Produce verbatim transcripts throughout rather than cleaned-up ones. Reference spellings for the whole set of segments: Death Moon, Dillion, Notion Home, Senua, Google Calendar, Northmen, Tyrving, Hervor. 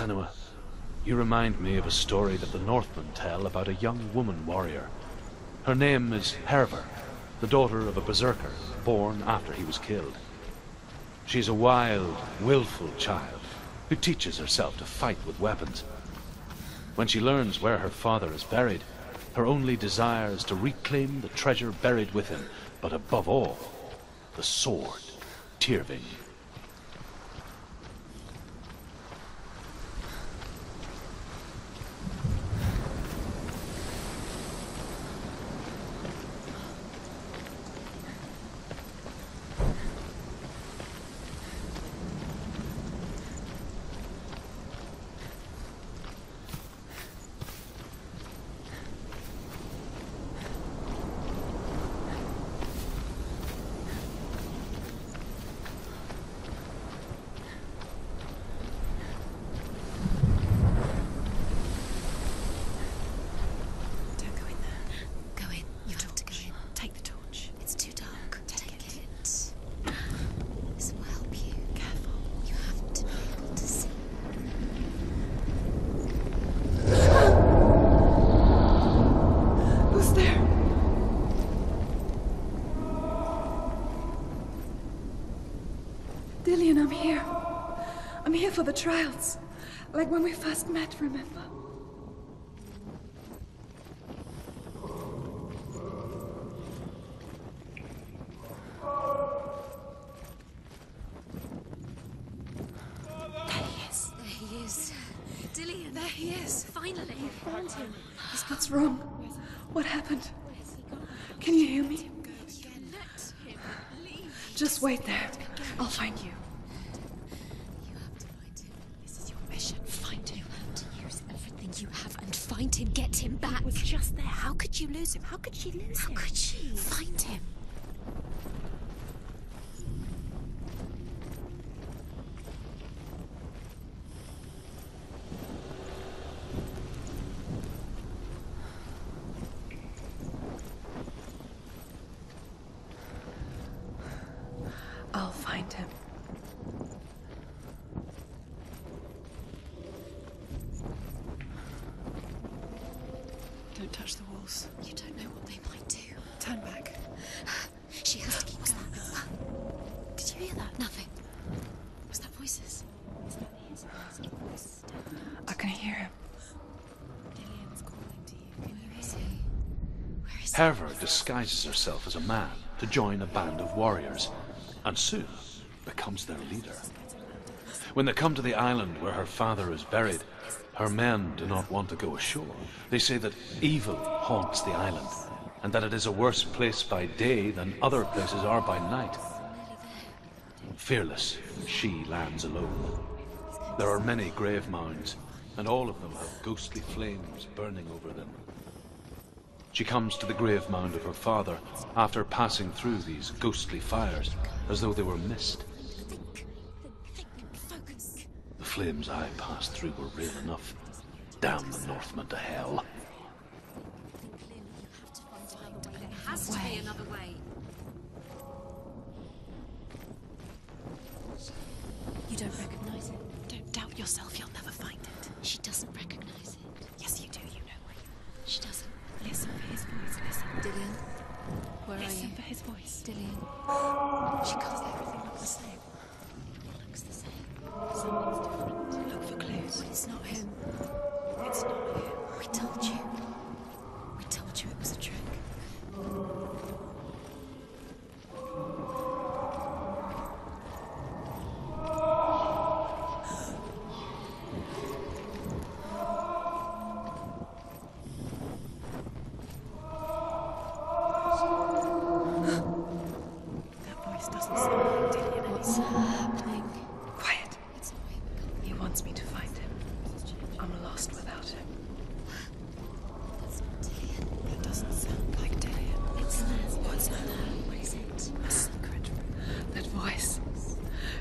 Senua, you remind me of a story that the Northmen tell about a young woman warrior. Her name is Hervor, the daughter of a berserker, born after he was killed. She's a wild, willful child who teaches herself to fight with weapons. When she learns where her father is buried, her only desire is to reclaim the treasure buried with him, but above all, the sword, Tyrving. Dillion, I'm here. I'm here for the trials. Like when we first met, remember? There he is. There he is. Dillion. There he is. Finally. We found him. What's wrong? What happened? Can you hear me? Just wait there. I'll find you. You have to find him. This is your mission. Find him. You have to use everything you have and find him. Get him back. He was just there. How could you lose him? How could she lose him? How could she? Find him. I'll find him. Don't touch the walls. You don't know what they might do. Turn back. She has to keep going. That? Did you hear that? Nothing. Was that voices? Was that his voice? I can hear him. Dillion's calling to you. Can you hear him? Where is he? Hervor disguises herself as a man to join a band of warriors, and soon becomes their leader. When they come to the island where her father is buried, her men do not want to go ashore. They say that evil haunts the island, and that it is a worse place by day than other places are by night. Fearless, she lands alone. There are many grave mounds, and all of them have ghostly flames burning over them. She comes to the grave mound of her father after passing through these ghostly fires, as though they were mist. The flames I passed through were real enough. Damn the Northmen to hell. There has to be another way. You don't recognize it. Don't doubt yourself, you'll never find it. She doesn't recognize it. Yes, you do, you know where you are. She doesn't. Listen for his voice, listen. Dillion, where are you? Listen for his voice. Dillion. She calls everything look the same. It looks the same. Something's different. Look for clues. But it's not him. It's not him. We told you. We told you it was a trick.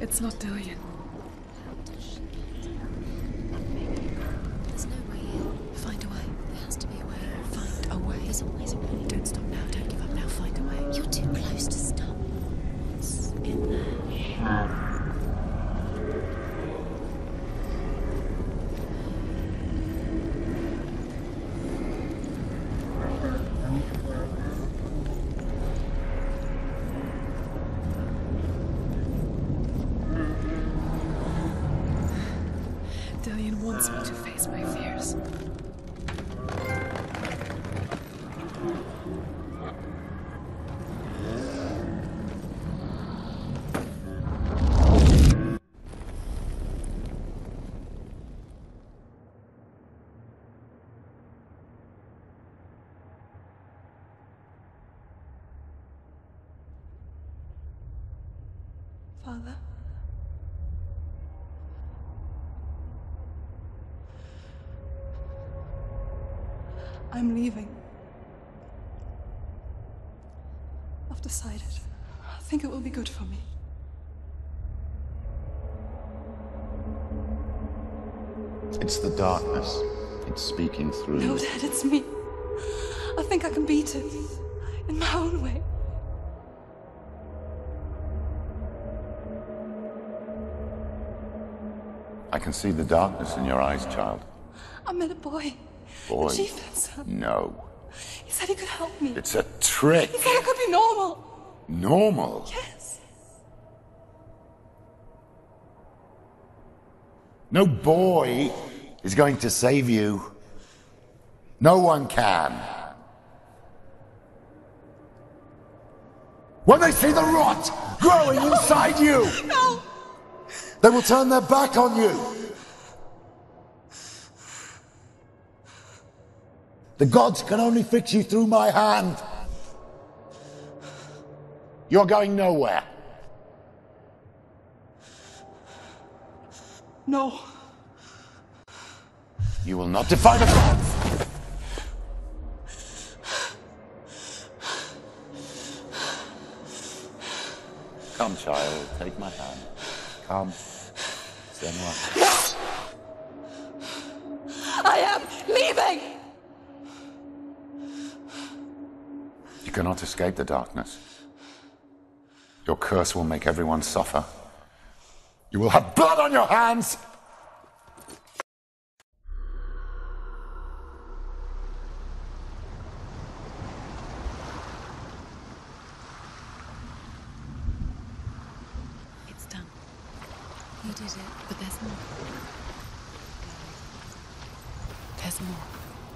It's not Dillion. There's no way in. Find a way. There has to be a way. Find a way. There's always a way. Don't stop now. Don't give up now. Find a way. You're too close to stop. It's in there. Father. I'm leaving. I've decided. I think it will be good for me. It's the darkness. It's speaking through. No, Dad, it's me. I think I can beat it. In my own way. I can see the darkness in your eyes, child. I met a boy. Boy? The chieftain's son. No. He said he could help me. It's a trick. He said I could be normal. Normal? Yes. No boy is going to save you. No one can. When they see the rot growing no. inside you, no. they will turn their back on you. The gods can only fix you through my hand. You're going nowhere. No. You will not defy the gods. Come, child, take my hand. Come. Senua. No! I am leaving! You cannot escape the darkness. Your curse will make everyone suffer. You will have blood on your hands! It's done. You did it, but there's more. There's more.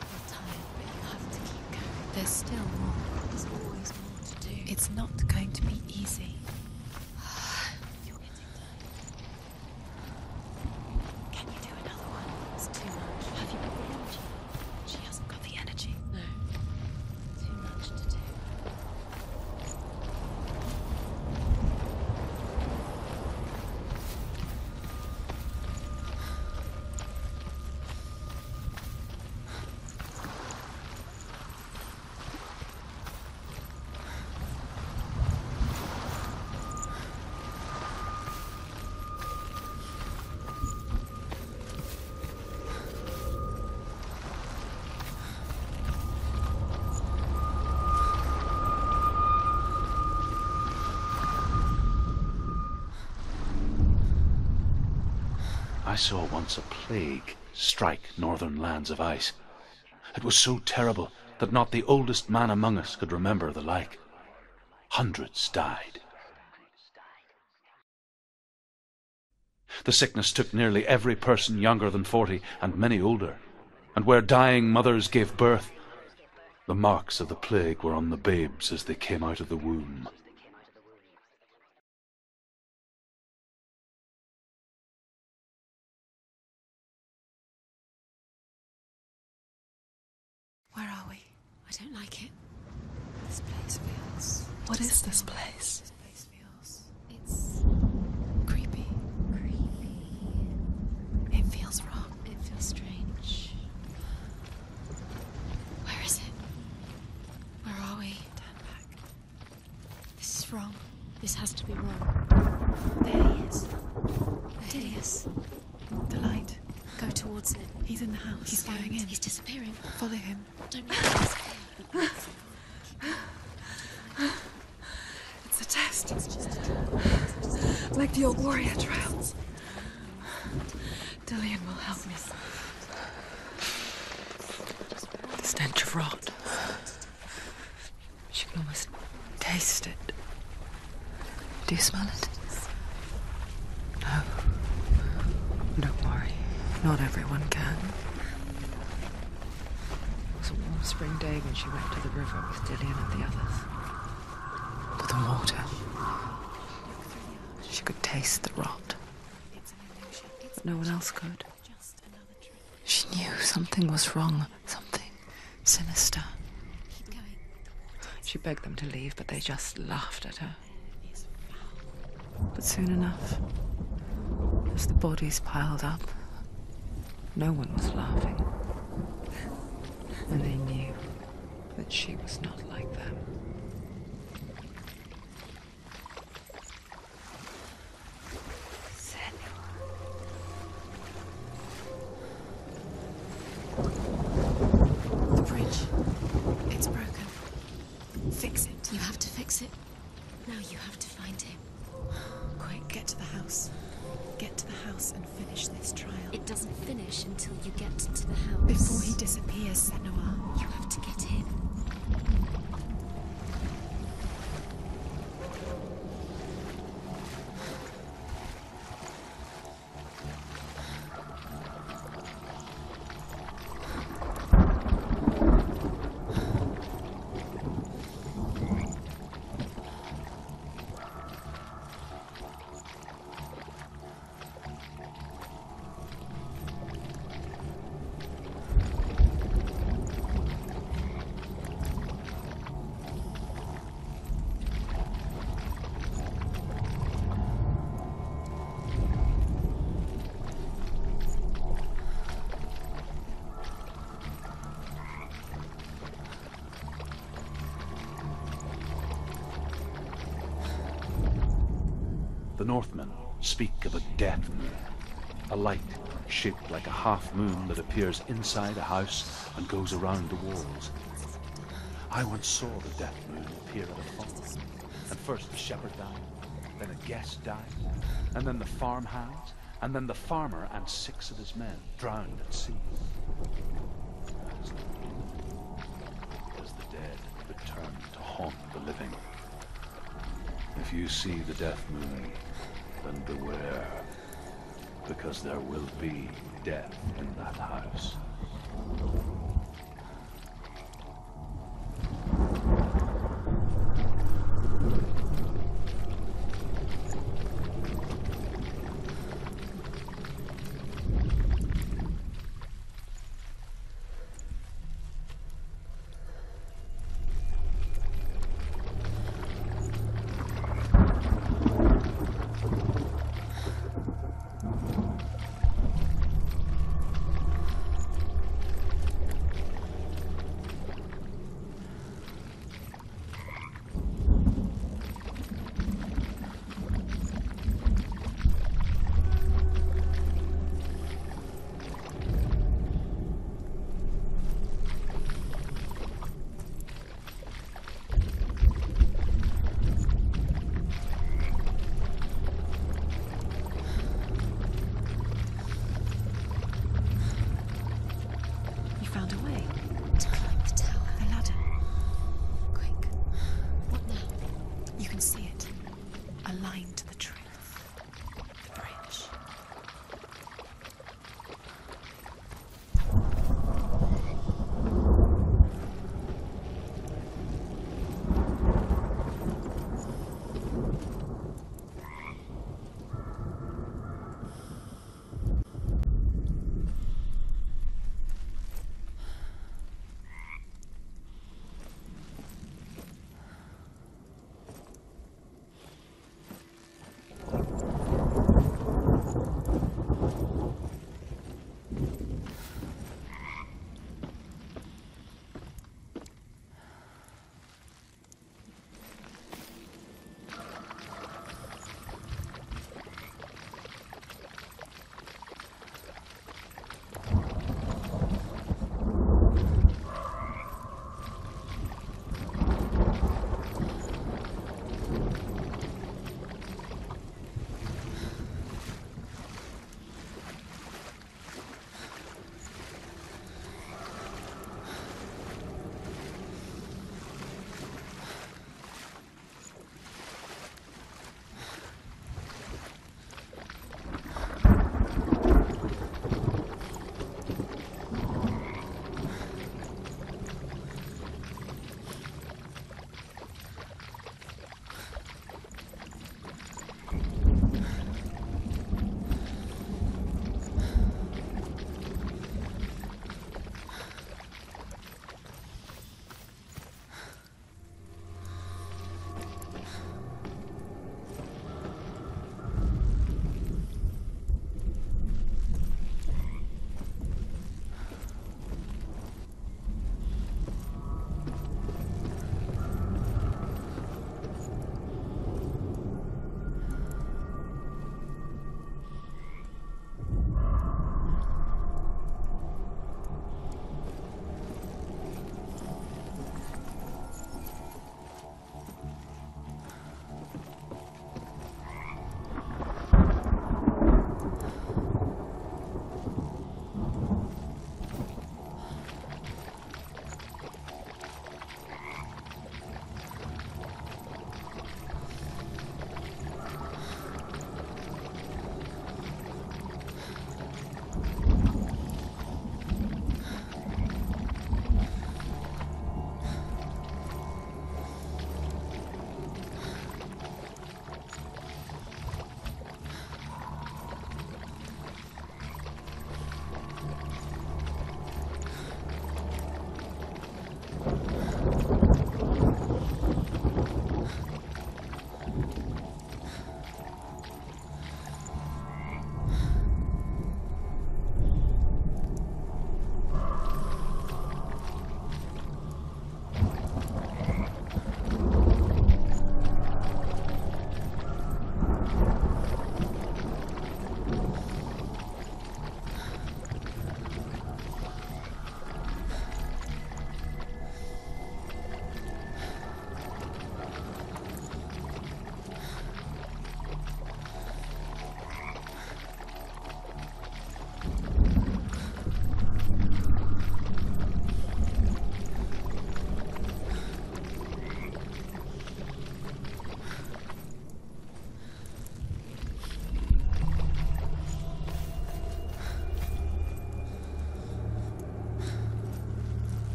You're tired, but you have to keep going. There's still more. There's always more to do. It's not going to be easy. I saw once a plague strike northern lands of ice. It was so terrible that not the oldest man among us could remember the like. Hundreds died. The sickness took nearly every person younger than forty and many older, and where dying mothers gave birth, the marks of the plague were on the babes as they came out of the womb. I don't like it. This place feels... What is this place? This place feels... It's... creepy. Creepy. It feels wrong. It feels strange. Where is it? Where are we? Turn back. This is wrong. This has to be wrong. There he is. Dillion. The light. Go towards it. He's in the house. He's going in. He's disappearing. Follow him. Don't let him disappear. It's a test. It's just a trial. Like the old warrior trials. Dillion will help me. The stench of rot. She can almost taste it. Do you smell it? No. Don't worry. Not everyone can. It was a warm spring day when she went to the river with Dillion and the others. But the water... She could taste the rot. But no one else could. She knew something was wrong. Something sinister. She begged them to leave, but they just laughed at her. But soon enough, as the bodies piled up, no one was laughing. And they knew that she was not like them. The Northmen speak of a Death Moon, a light shaped like a half-moon that appears inside a house and goes around the walls. I once saw the Death Moon appear at a farm, and first the shepherd died, then a guest died, and then the farmhands, and then the farmer and six of his men drowned at sea. As the dead, as the dead return to haunt the living. If you see the Death Moon, then beware, because there will be death in that house.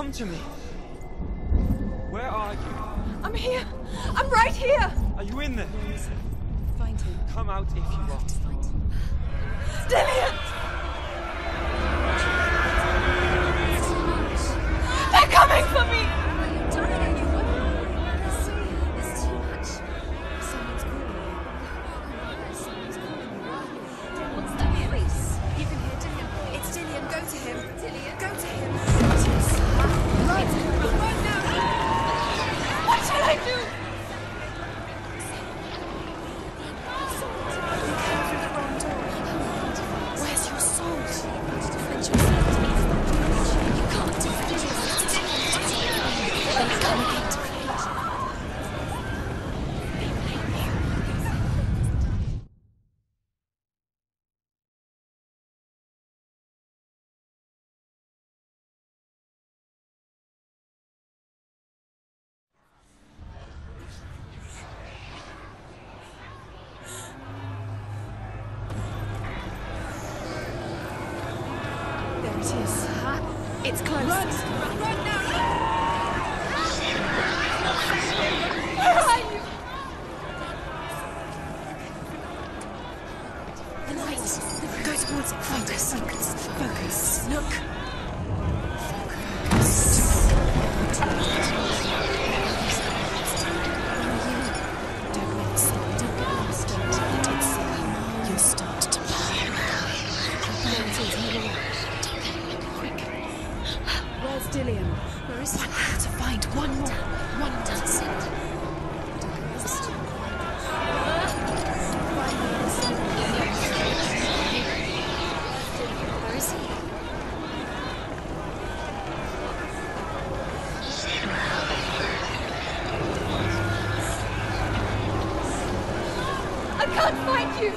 Come to me. Where are you? I'm here. I'm right here. Are you in there? Yes. Find him. Come out if you want. Dillion! They're coming for me! Are you dying, anyone? There's so many. There's too much. Someone's calling you. Someone's calling you. There wants that voice. You can hear Dillion. It's Dillion. Go to him. Dillion. Go to him. Run! Run now! What should I do? It's close. Run, run, run now! Where are you? The light. Go towards it. Find us. Focus. Focus. Look. Focus. Don't let it slip. Don't get lost. Don't let it slip. You'll start to burn. Where's Dillion? Where is one he? More to find one more. One does it. Where is he? I can't find you!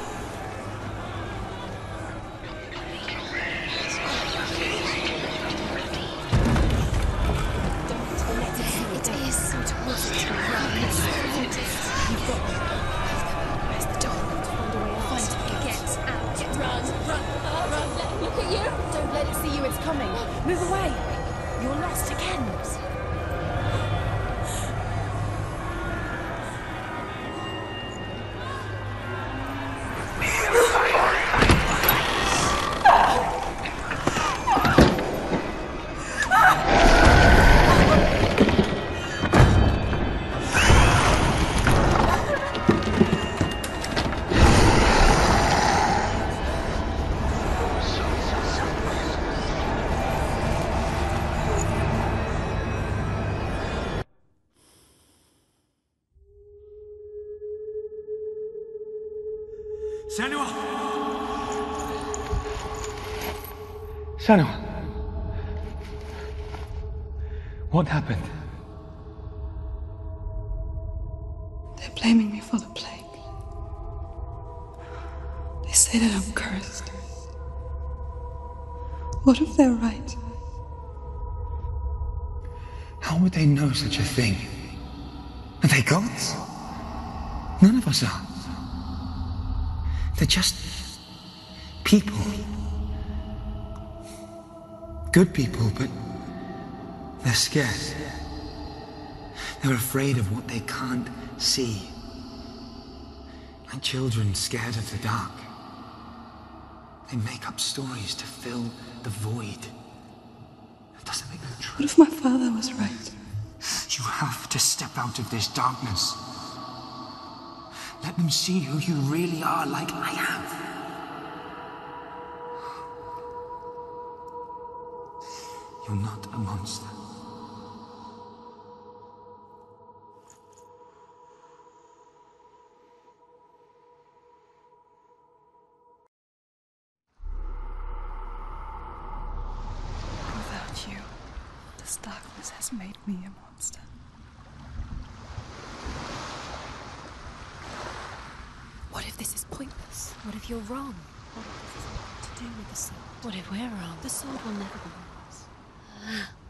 Senua! Senua! What happened? They're blaming me for the plague. They say that I'm cursed. What if they're right? How would they know such a thing? Are they gods? None of us are. They're just people. Good people, but they're scared. They're afraid of what they can't see. Like children scared of the dark. They make up stories to fill the void. That doesn't make them true. What if my father was right? You have to step out of this darkness. Let them see who you really are, like I have. You're not a monster. Without you, this darkness has made me a monster. What if this is pointless? What if you're wrong? What if this is to do with the sword? What if we're wrong? The sword will never be ours.